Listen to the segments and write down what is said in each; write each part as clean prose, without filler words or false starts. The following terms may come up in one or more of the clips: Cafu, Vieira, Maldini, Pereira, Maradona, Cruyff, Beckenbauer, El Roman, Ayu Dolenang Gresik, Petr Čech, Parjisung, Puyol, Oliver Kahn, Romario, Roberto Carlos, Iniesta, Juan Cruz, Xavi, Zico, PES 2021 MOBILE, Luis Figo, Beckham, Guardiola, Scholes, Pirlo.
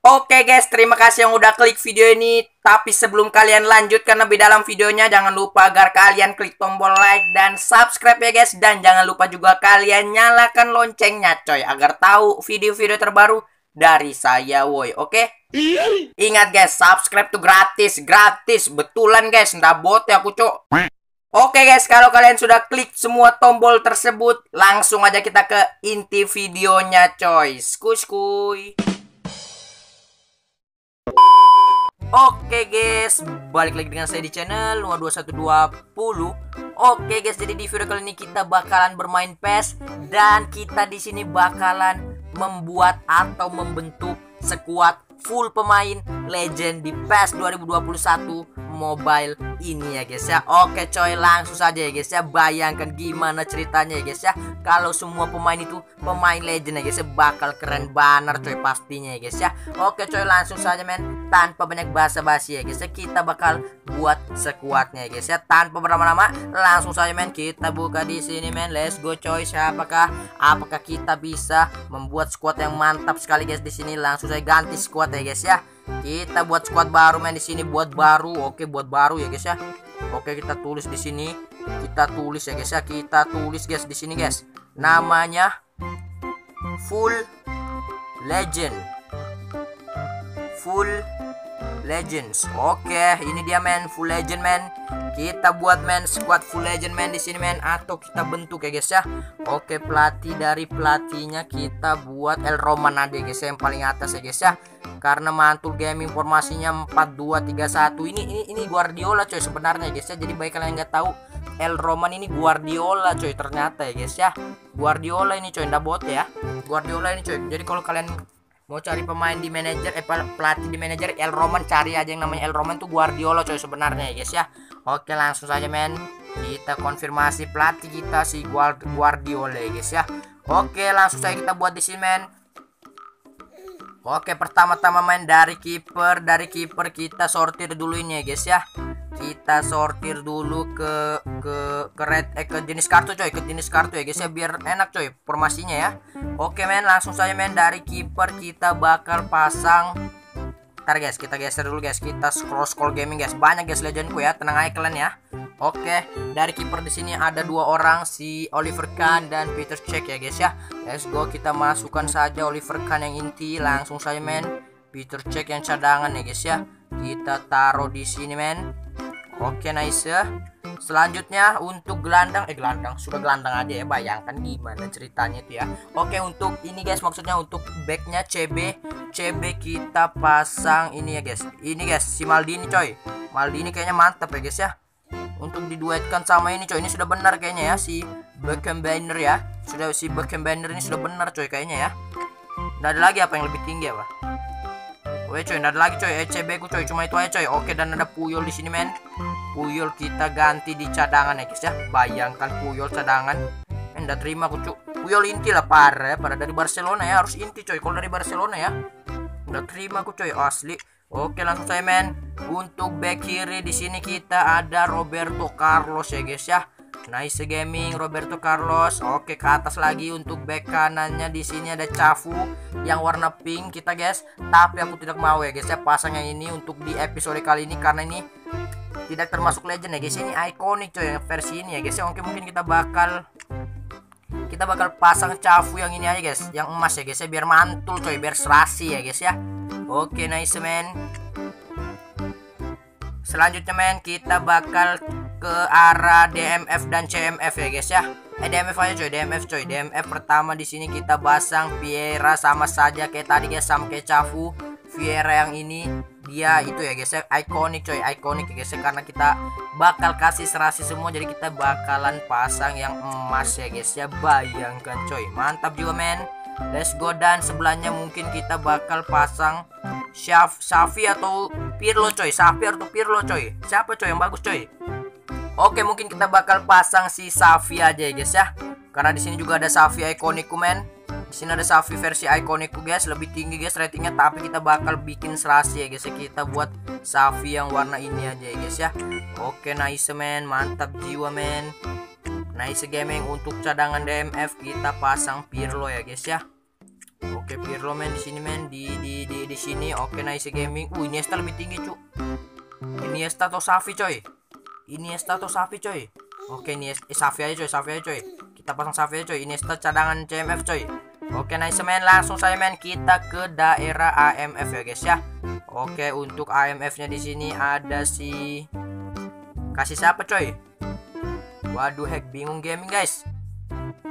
Oke guys, terima kasih yang udah klik video ini. Tapi sebelum kalian lanjutkan lebih dalam videonya, jangan lupa agar kalian klik tombol like dan subscribe ya guys. Dan jangan lupa juga kalian nyalakan loncengnya coy, agar tahu video-video terbaru dari saya woi. Oke? Ingat guys, subscribe tuh gratis. Gratis, betulan guys, nggak bot ya aku cok. Oke guys, kalau kalian sudah klik semua tombol tersebut, langsung aja kita ke inti videonya coy. Skuy-skuy. Oke guys, balik lagi dengan saya di channel 2120. Oke guys, jadi di video kali ini kita bakalan bermain PES dan kita di sini bakalan membuat atau membentuk sekuat full pemain legend di PES 2021 mobile ini ya guys ya. Oke coy, langsung saja ya guys ya. Bayangkan gimana ceritanya ya guys ya kalau semua pemain itu pemain legend ya guys ya. Bakal keren banget coy pastinya ya guys ya. Oke coy, langsung saja men. Tanpa banyak basa-basi ya guys ya, kita bakal buat sekuatnya ya guys ya. Tanpa berlama-lama, langsung saja men, kita buka di sini men. Let's go coy. Apakah kita bisa membuat squad yang mantap sekali guys di sini? Langsung saya ganti squad ya guys ya. Kita buat squad baru men di sini, buat baru. Oke, buat baru ya guys ya. Oke, kita tulis di sini. Kita tulis ya guys ya. Kita tulis guys di sini guys. Namanya Full Legend. Full Legends. Oke, ini dia men, Full Legend men. Kita buat men squad Full Legend men di sini men, atau kita bentuk ya guys ya. Oke, pelatih dari pelatihnya kita buat El Roman aja guys ya, yang paling atas ya guys ya. Karena mantul gaming formasinya 4-2-3-1. Ini Guardiola coy sebenarnya ya guys ya. Jadi baik kalian nggak tahu, El Roman ini Guardiola coy ternyata ya guys ya. Guardiola ini coy, ndak bot ya. Guardiola ini coy. Jadi kalau kalian mau cari pemain di manajer, pelatih di manajer El Roman, cari aja yang namanya El Roman tuh Guardiola coy sebenarnya ya guys ya. Oke, langsung saja men, kita konfirmasi pelatih kita si Guardiola ya guys ya. Oke, langsung saja kita buat di sini men. Oke, pertama-tama main dari kiper kita sortir dulu ini ya guys ya. Kita sortir dulu ke jenis kartu coy, ke jenis kartu ya guys ya, biar enak coy formasinya ya. Oke men, langsung saja men, dari kiper kita bakal pasang. Ntar guys, kita geser dulu guys, kita scroll gaming guys. Banyak guys legendku ya, tenang aja kalian ya. Oke, dari kiper di sini ada dua orang, si Oliver Kahn dan Petr Čech ya guys ya. Let's go, kita masukkan saja Oliver Kahn yang inti, langsung saja men. Petr Čech yang cadangan ya guys ya. Kita taruh di sini men. Oke, nice ya. Selanjutnya untuk gelandang, sudah gelandang aja ya, bayangkan gimana ceritanya itu ya. Oke, untuk ini guys, maksudnya untuk backnya CB kita pasang ini ya guys. Ini guys, si Maldini coy. Maldini kayaknya mantap ya guys ya. Untuk diduetkan sama ini coy, ini sudah benar kayaknya ya, si Beckenbauer ya. Ini sudah benar coy kayaknya ya. Nggak ada lagi apa yang lebih tinggi ya, Pak? Oke coy, nggak ada lagi coy, ECB ku coy, cuma itu aja coy. Oke, dan ada Puyol di sini men. Puyol kita ganti di cadangan ya guys ya. Bayangkan Puyol cadangan, nggak terima ku coy. Puyol inti lah, parah, pada dari Barcelona ya, harus inti coy. Kalau dari Barcelona ya, nggak terima ku coy asli. Oke, langsung saya men. Untuk back kiri di sini kita ada Roberto Carlos ya guys ya. Nice gaming Roberto Carlos. Oke, ke atas lagi. Untuk back kanannya di sini ada Cafu yang warna pink kita guys. Tapi aku tidak mau ya guys ya pasang yang ini untuk di episode kali ini, karena ini tidak termasuk legend ya guys. Ini ikonik coy versi ini ya guys ya. Oke, mungkin kita bakal pasang Cafu yang ini aja guys, yang emas ya guys ya, biar mantul coy, biar serasi ya guys ya. Oke, nice men. Selanjutnya men, kita bakal ke arah DMF dan CMF ya guys ya. DMF aja coy, DMF pertama di sini kita pasang Vieira, sama saja kayak tadi guys, sama kayak Cafu. Vieira yang ini dia itu ya guys ya, ikonik coy, ikonik ya guys ya, karena kita bakal kasih serasi semua, jadi kita bakalan pasang yang emas ya guys ya. Bayangkan coy, mantap juga men. Let's go, dan sebelahnya mungkin kita bakal pasang Xavi atau Pirlo coy, siapa coy yang bagus coy? Oke, mungkin kita bakal pasang si Xavi aja ya guys ya. Karena di sini juga ada Xavi ikonikku men. Di sini ada Xavi versi ikonikku guys, lebih tinggi guys ratingnya, tapi kita bakal bikin serasi ya guys ya. Kita buat Xavi yang warna ini aja ya guys ya. Oke, nice men, mantap jiwa men. Nice gaming. Untuk cadangan DMF kita pasang Pirlo ya guys ya. Oke, Pirlo men di sini men, di sini. Oke, nice gaming. Iniesta lebih tinggi, cu. Iniesta atau Xavi, coy. Iniesta atau Xavi, coy. Oke, Iniesta Xavi aja, coy. Xavi aja, coy. Kita pasang Xavi aja, coy. Iniesta cadangan CMF, coy. Oke, nice men. Langsung saya men kita ke daerah AMF ya, guys ya. Oke, untuk AMF-nya di sini ada si kasih siapa, coy? Waduh, hack bingung gaming, guys.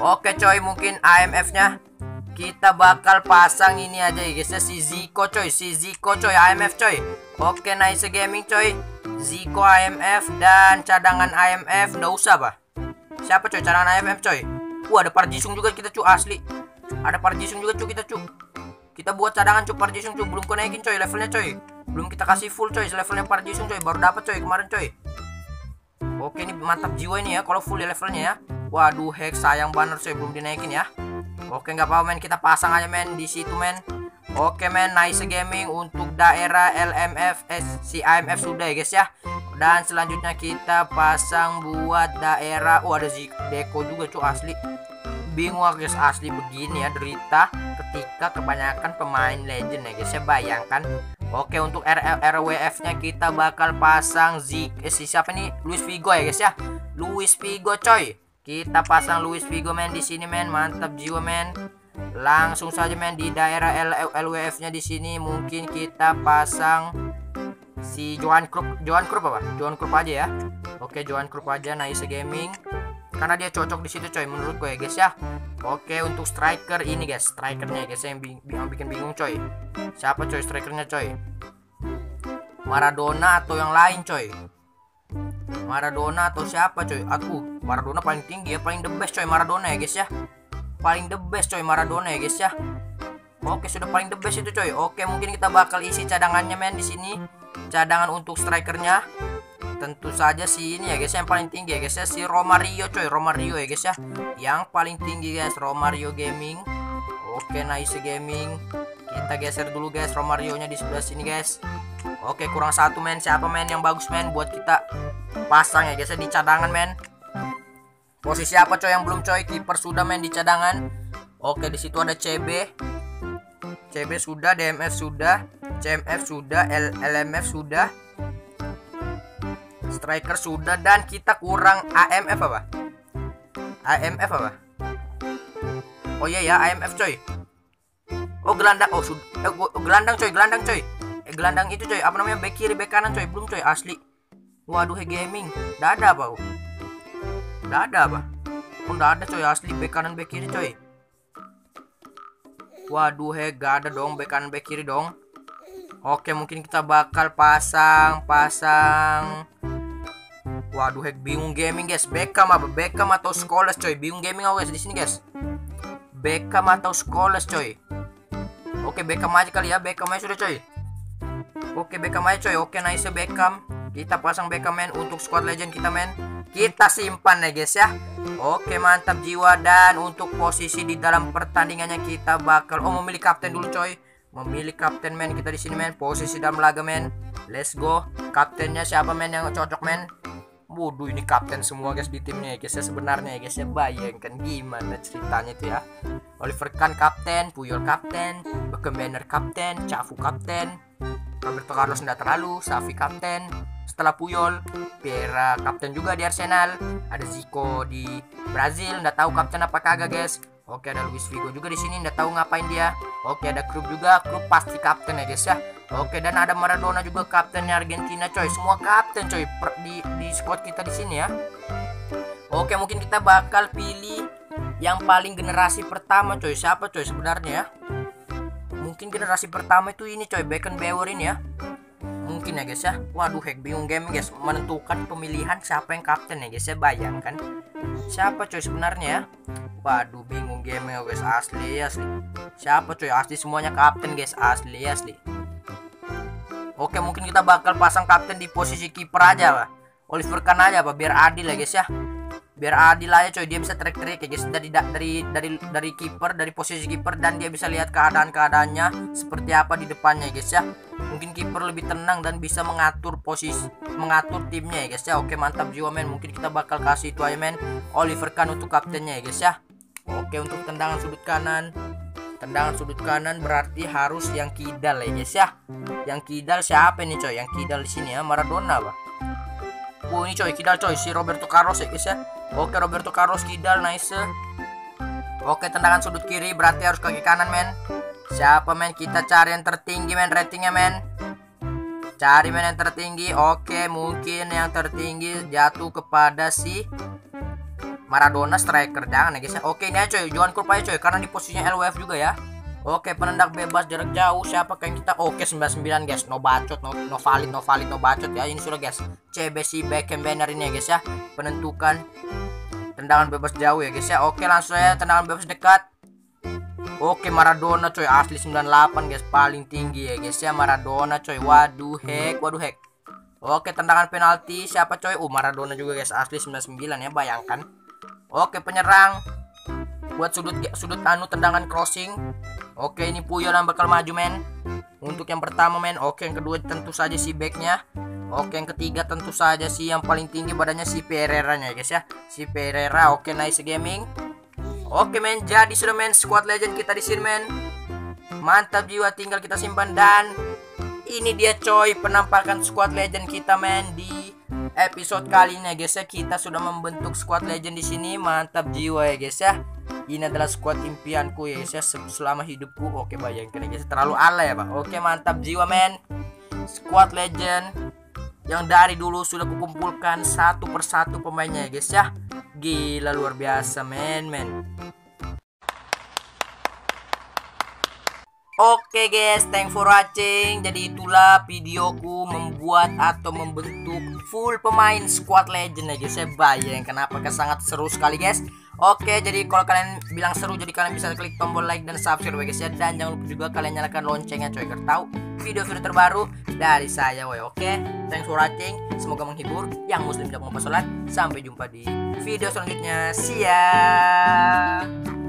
Oke, coy, mungkin AMF-nya kita bakal pasang ini aja ya guys ya, si Zico coy, AMF coy. Oke, nice gaming coy. Zico AMF dan cadangan AMF nggak usah bah. Siapa coy cadangan AMF coy? Ada Parjisung juga kita cu, asli. Ada Parjisung juga cu kita cu. Kita buat cadangan cu Parjisung cu, belum naikin coy levelnya coy. Belum kita kasih full coy levelnya Parjisung coy, baru dapat coy kemarin coy. Oke, ini mantap jiwa ini ya kalau full levelnya ya. Waduh, hack sayang banget coy belum dinaikin ya. Oke, nggak apa-apa men, kita pasang aja men di situ men. Oke men, nice gaming untuk daerah LMF si AMF sudah ya guys ya. Dan selanjutnya kita pasang buat daerah ada Zico juga cu, asli. Bingung guys, asli begini ya derita ketika kebanyakan pemain legend ya guys ya, bayangkan. Oke, untuk RWF-nya kita bakal pasang siapa nih? Luis Figo ya guys ya. Luis Figo coy. Kita pasang Luis Figo men di sini men, mantap jiwa men. Langsung saja men di daerah LWF-nya di sini mungkin kita pasang si Juan Cruz. Juan Cruz apa? Juan Cruz aja ya. Oke, Juan Cruz aja, nice gaming. Karena dia cocok di situ coy menurut gue ya guys ya. Oke, untuk striker ini guys, strikernya guys yang bikin bingung coy. Siapa coy strikernya coy? Maradona atau yang lain coy? Maradona atau siapa coy? Maradona paling tinggi ya, paling the best coy Maradona ya guys ya. Paling the best coy Maradona ya guys ya. Oke, sudah paling the best itu coy. Oke, mungkin kita bakal isi cadangannya men di sini. Cadangan untuk strikernya tentu saja si ini ya guys yang paling tinggi ya guys ya, si Romario coy. Romario ya guys ya. Yang paling tinggi guys, Romario gaming. Oke, nice gaming. Kita geser dulu guys Romario-nya di sebelah sini guys. Oke, kurang satu men, siapa men yang bagus men buat kita pasang ya guys ya di cadangan men. Posisi apa coy yang belum coy? Kiper sudah men di cadangan. Oke, di situ ada CB. CB sudah, DMF sudah, CMF sudah, LMF sudah. Striker sudah dan kita kurang AMF apa? AMF apa? Oh iya ya, AMF coy. Oh, gelandang. Oh, gelandang coy, gelandang coy. Gelandang itu coy, apa namanya? Bek kiri, bek kanan coy, belum coy asli. Waduh, he gaming. Dada apa? Dada apa? Oh, dada coy asli, bek kanan, bek kiri coy. Waduh, he gak ada dong bek kanan, bek kiri dong. Oke, mungkin kita bakal pasang. Waduh, he bingung gaming guys. Beckham apa? Beckham atau Scholes coy? Bingung gaming aku guys di sini guys. Beckham atau Scholes coy? Oke, Beckham aja kali ya, Beckham aja sudah coy. Oke, Beckham aja coy. Oke, nice Beckham. Kita pasang Beckham men untuk squad legend kita men. Kita simpan ya guys ya. Oke, mantap jiwa. Dan untuk posisi di dalam pertandingannya kita bakal memilih kapten dulu coy. Memilih kapten men kita di sini men. Posisi dalam laga men. Let's go. Kaptennya siapa men yang cocok men? Waduh, ini kapten semua guys di timnya ya guys ya sebenarnya ya guys ya, bayangkan gimana ceritanya itu ya. Oliver Kahn kapten, Puyol kapten, Beckenbauer kapten, Cafu kapten, Roberto Carlos nggak terlalu, Xavi kapten, setelah Puyol, Vieira kapten juga di Arsenal, ada Zico di Brazil nggak tahu kapten apa kagak guys. Oke, ada Luis Figo juga di sini nggak tahu ngapain dia. Oke, ada Cruyff juga, Cruyff pasti kapten ya guys ya. Oke, dan ada Maradona juga kaptennya Argentina coy. Semua kapten coy di squad kita di sini ya. Oke, mungkin kita bakal pilih yang paling generasi pertama coy. Siapa coy sebenarnya ya? Mungkin generasi pertama itu ini coy, Beckenbauer ini ya. Mungkin ya guys ya. Waduh, hack bingung game guys, menentukan pemilihan siapa yang kapten ya guys ya, bayangkan. Siapa coy sebenarnya ya? Waduh, bingung game ya guys, asli. Siapa coy? Asli semuanya kapten guys, asli. Oke, mungkin kita bakal pasang kapten di posisi kiper aja lah. Oliver Kahn aja apa, biar adil ya guys ya. Biar adil aja coy, dia bisa track-track ya guys dari kiper, dari posisi kiper, dan dia bisa lihat keadaannya seperti apa di depannya ya guys ya. Mungkin kiper lebih tenang dan bisa mengatur posisi, mengatur timnya ya guys ya. Oke, mantap jiwa men. Mungkin kita bakal kasih itu aja men, Oliver Kahn untuk kaptennya ya guys ya. Oke, untuk tendangan sudut kanan Tendangan sudut kanan berarti harus yang kidal ya guys ya. Yang kidal siapa nih coy? Yang kidal di sini ya Maradona bah. Wow ini coy kidal coy si Roberto Carlos ya guys ya. Oke Roberto Carlos kidal nice. Oke tendangan sudut kiri berarti harus kaki kanan men. Siapa men, kita cari yang tertinggi men ratingnya men. Cari men yang tertinggi. Oke mungkin yang tertinggi jatuh kepada si Maradona striker jangan ya guys. Oke ini aja coy, Juan Cruyff aja coy karena di posisinya LWF juga ya. Oke penendang bebas jarak jauh siapa kayak kita. Oke 99 guys. No bacot, no bacot ya. Ini sudah guys. CB si Beckham banner ini ya guys ya. Penentukan tendangan bebas jauh ya guys ya. Oke langsung ya tendangan bebas dekat. Oke Maradona coy asli 98 guys paling tinggi ya guys ya Maradona coy. Waduh hek, waduh hek. Oke tendangan penalti siapa coy? Maradona juga guys asli 99 ya bayangkan. Oke penyerang buat sudut anu tendangan crossing. Oke ini Puyol yang bakal maju men. Untuk yang pertama men. Oke yang kedua tentu saja si backnya. Oke yang ketiga tentu saja si yang paling tinggi badannya si Pereira nya guys ya. Si Pereira oke nice gaming. Oke men jadi sudah men squad legend kita di sini men. Mantap jiwa tinggal kita simpan dan ini dia coy penampakan squad legend kita men di episode kali ini ya guys ya. Kita sudah membentuk squad legend di sini. Mantap jiwa ya guys ya. Ini adalah squad impianku ya guys ya selama hidupku. Oke bayangkan ya guys terlalu alay ya Pak. Oke mantap jiwa men. Squad legend yang dari dulu sudah kukumpulkan satu persatu pemainnya ya guys ya. Gila luar biasa men. Oke guys, thanks for watching. Jadi itulah videoku membuat atau membentuk full pemain squad legend ya guys. Saya bayang kenapa sangat seru sekali guys. Oke, jadi kalau kalian bilang seru, jadi kalian bisa klik tombol like dan subscribe ya guys ya. Dan jangan lupa juga kalian nyalakan loncengnya coy, agar tahu video-video terbaru dari saya woy. Oke, thanks for watching. Semoga menghibur. Yang muslim jangan lupa sholat. Sampai jumpa di video selanjutnya. See ya.